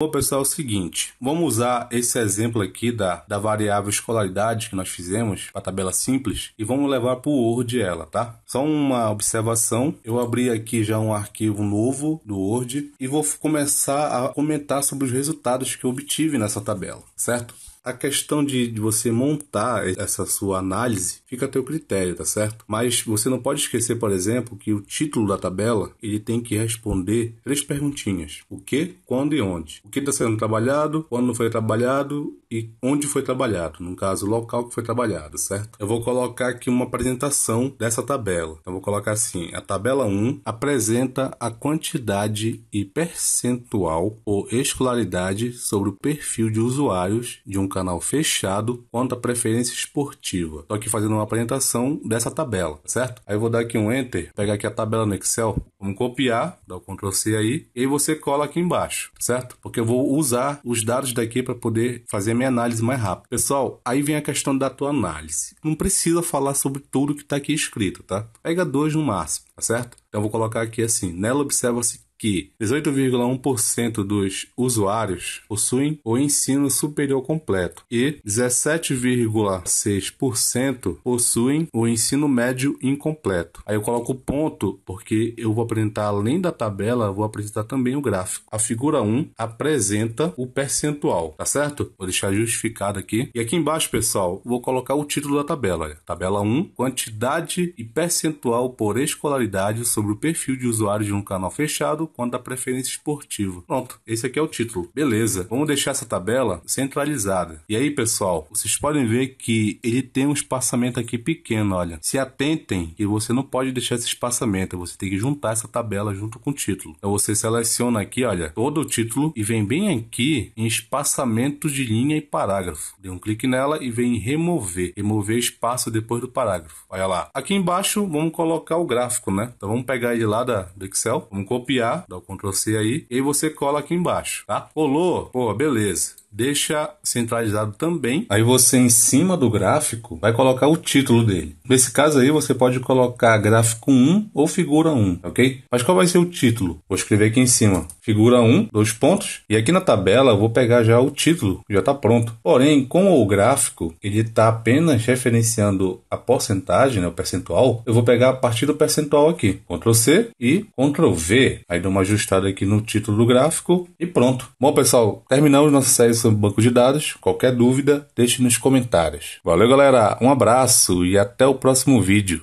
Bom pessoal, é o seguinte, vamos usar esse exemplo aqui da variável escolaridade que nós fizemos para a tabela simples e vamos levar para o Word ela, tá? Só uma observação, eu abri aqui já um arquivo novo do Word e vou começar a comentar sobre os resultados que eu obtive nessa tabela, certo? A questão de você montar essa sua análise fica a teu critério, tá certo? Mas você não pode esquecer, por exemplo, que o título da tabela ele tem que responder 3 perguntinhas. O que, quando e onde. O que está sendo trabalhado, quando foi trabalhado e onde foi trabalhado. No caso, o local que foi trabalhado, certo? Eu vou colocar aqui uma apresentação dessa tabela. Eu vou colocar assim, a tabela 1 apresenta a quantidade e percentual ou escolaridade sobre o perfil de usuários de um canal fechado quanto à preferência esportiva. Estou aqui fazendo uma apresentação dessa tabela, certo? Aí eu vou dar aqui um Enter, pegar aqui a tabela no Excel, vamos copiar, dá o Ctrl C aí, e você cola aqui embaixo, certo? Porque eu vou usar os dados daqui para poder fazer a minha análise mais rápido. Pessoal, aí vem a questão da tua análise. Não precisa falar sobre tudo que está aqui escrito, tá? Pega 2 no máximo, tá certo? Então eu vou colocar aqui assim, nela observa-se que 18,1% dos usuários possuem o ensino superior completo e 17,6% possuem o ensino médio incompleto. Aí eu coloco o ponto porque eu vou apresentar, além da tabela, eu vou apresentar também o gráfico. A figura 1 apresenta o percentual, tá certo? Vou deixar justificado aqui. E aqui embaixo, pessoal, vou colocar o título da tabela. Olha. Tabela 1, quantidade e percentual por escolaridade sobre o perfil de usuários de um canal fechado quanto à preferência esportiva. Pronto, esse aqui é o título. Beleza, vamos deixar essa tabela centralizada. E aí, pessoal, vocês podem ver que ele tem um espaçamento aqui pequeno, olha. Se atentem que você não pode deixar esse espaçamento, você tem que juntar essa tabela junto com o título. Então você seleciona aqui, olha, todo o título e vem bem aqui em espaçamento de linha e parágrafo. Dê um clique nela e vem em remover. Remover espaço depois do parágrafo. Olha lá. Aqui embaixo, vamos colocar o gráfico, né? Então vamos pegar ele lá do Excel, vamos copiar, dá o Ctrl C aí, e você cola aqui embaixo, tá? Colou? Pô, beleza. Deixa centralizado também. Aí você, em cima do gráfico, vai colocar o título dele. Nesse caso aí, você pode colocar gráfico 1 ou figura 1, ok? Mas qual vai ser o título? Vou escrever aqui em cima. Figura 1, 2 pontos. E aqui na tabela, eu vou pegar já o título, já está pronto. Porém, como o gráfico, ele está apenas referenciando a porcentagem, né, o percentual, eu vou pegar a partir do percentual aqui. Ctrl C e Ctrl V. Aí dou uma ajustada aqui no título do gráfico e pronto. Bom, pessoal, terminamos nossa série sobre banco de dados. Qualquer dúvida, deixe nos comentários. Valeu, galera. Um abraço e até o próximo vídeo.